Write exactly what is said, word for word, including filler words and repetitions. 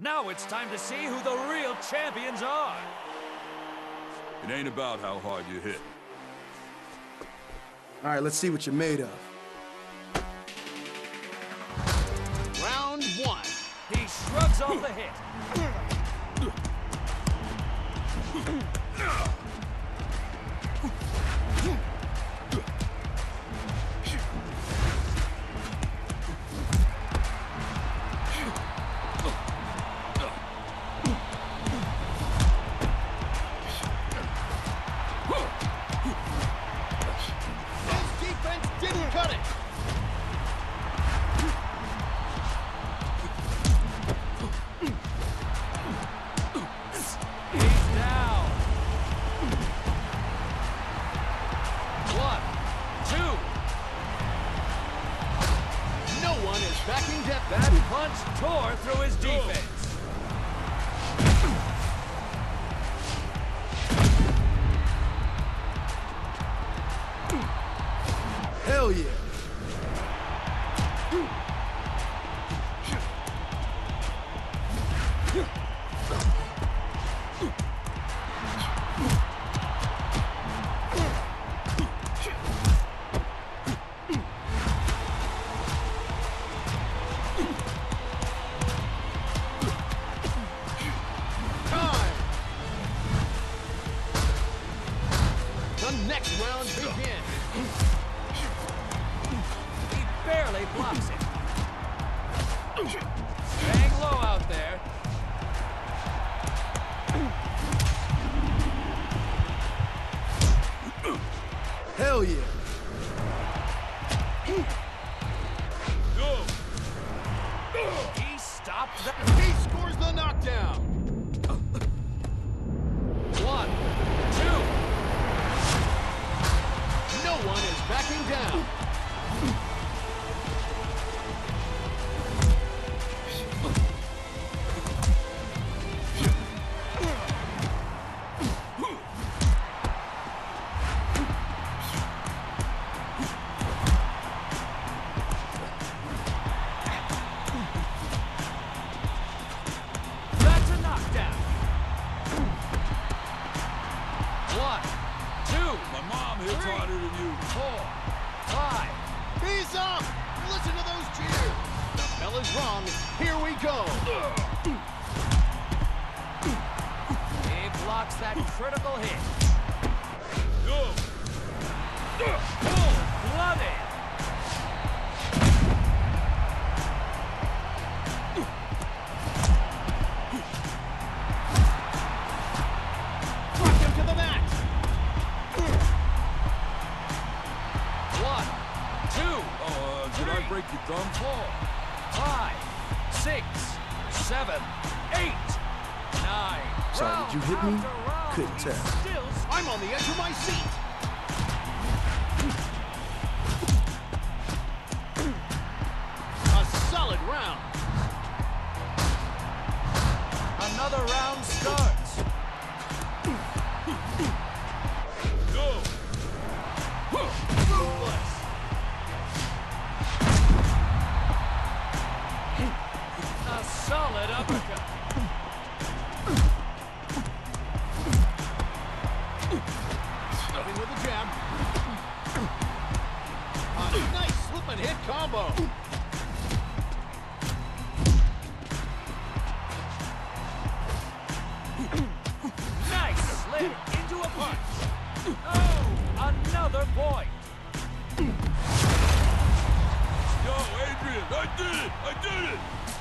Now it's time to see who the real champions are. It ain't about how hard you hit. All right, let's see what you're made of. Round one. He shrugs off the hit. That punch tore through his defense. Hell yeah. Next round begins. He barely blocks it. Hang low out there. Hell yeah. He stopped that. He scores the knockdown. Backing down. That's a knockdown. One, two. My mom hits harder than you. Four. Five. He's up! Listen to those cheers! The bell is rung. Here we go! He blocks that critical hit. Go! Full-blooded! Break your thumb. Four, five, six, seven, eight, nine. Sorry, round, did you hit me? Round, couldn't tell. Still, I'm on the edge of my seat. A solid round. Another round starts. Go. Ruthless. Solid uppercut. Starting with a jab. A nice slip and hit combo. Nice slip into a punch. Oh, another point. Yo, Adrian, I did it! I did it!